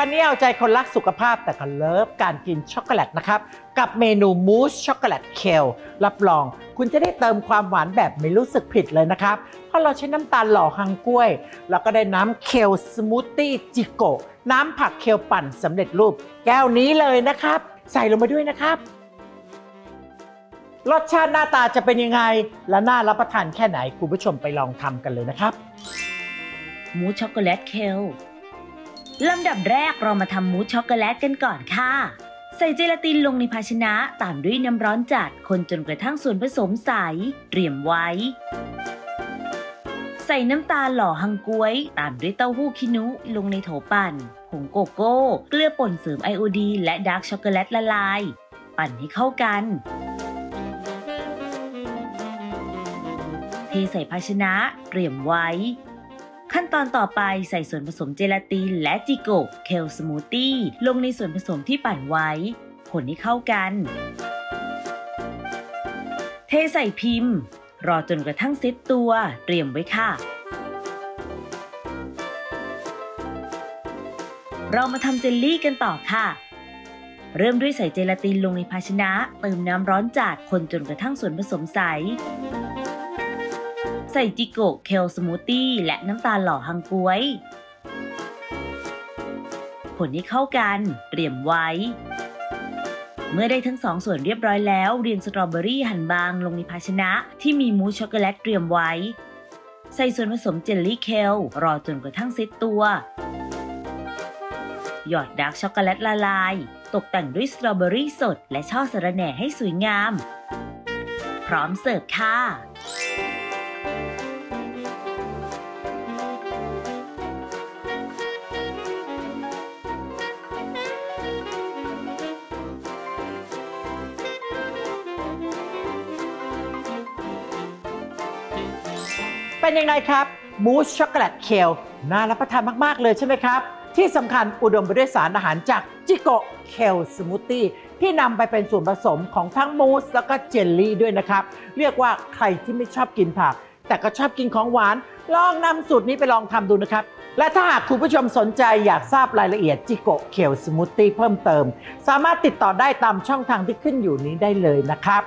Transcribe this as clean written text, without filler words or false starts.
วันนี้เอาใจคนรักสุขภาพแต่ก็เลิฟการกินช็อกโกแลตนะครับกับเมนูมูสช็อกโกแลตเคลรับรองคุณจะได้เติมความหวานแบบไม่รู้สึกผิดเลยนะครับเพราะเราใช้น้ำตาลหล่อฮังกล้วยแล้วก็ได้น้ำเคลสมูทตี้จิโกะน้ำผักเคลปั่นสำเร็จรูปแก้วนี้เลยนะครับใส่ลงไปด้วยนะครับรสชาติหน้าตาจะเป็นยังไงและน่ารับประทานแค่ไหนคุณผู้ชมไปลองทำกันเลยนะครับมูสช็อกโกแลตเคลลำดับแรกเรามาทำมูสช็อกโกแลตกันก่อนค่ะใส่เจลาตินลงในภาชนะตามด้วยน้ำร้อนจัดคนจนกระทั่งส่วนผสมใสเตรียมไว้ใส่น้ำตาลหล่อฮังกล้วยตามด้วยเต้าหู้คินุลงในโถปั่นผงโกโก้เกลือป่นเสริมไอโอดีนและดาร์กช็อกโกแลตละลายปั่นให้เข้ากันเทใส่ภาชนะเตรียมไว้ขั้นตอนต่อไปใส่ส่วนผสมเจลาตินและจิโกะเคลสมูทตี้ลงในส่วนผสมที่ปั่นไว้คนให้เข้ากันเทใส่พิมพ์รอจนกระทั่งเซตตัวเตรียมไว้ค่ะเรามาทำเจลลี่กันต่อค่ะเริ่มด้วยใส่เจลาตินลงในภาชนะเติมน้ำร้อนจัดคนจนกระทั่งส่วนผสมใสใส่จิโกะเคลสมูทตี้และน้ำตาลหล่อฮังกล้วยผลให้เข้ากันเตรียมไว้เมื่อได้ทั้งสองส่วนเรียบร้อยแล้วเรียงสตรอเบอรี่หั่นบางลงในภาชนะที่มีมูสช็อกโกแลตเตรียมไว้ใส่ส่วนผสมเจลลี่เคลรอจนกระทั่งเซตตัวหยอดดาร์กช็อกโกแลตละลายตกแต่งด้วยสตรอเบอรี่สดและช่อสะระแหน่ให้สวยงามพร้อมเสิร์ฟค่ะเป็นยังไงครับมูสช็อกโกแลตเคลน่ารับประทานมากๆเลยใช่ไหมครับที่สำคัญอุดมไปด้วยสารอาหารจากจิโกะเคลสมูทตี้ที่นำไปเป็นส่วนผสมของทั้งมูสแล้วก็เจลลี่ด้วยนะครับเรียกว่าใครที่ไม่ชอบกินผักแต่ก็ชอบกินของหวานลองนำสูตรนี้ไปลองทำดูนะครับและถ้าหากคุณผู้ชมสนใจอยากทราบรายละเอียดจิโกะเคลสมูทตี้เพิ่มเติมสามารถติดต่อได้ตามช่องทางที่ขึ้นอยู่นี้ได้เลยนะครับ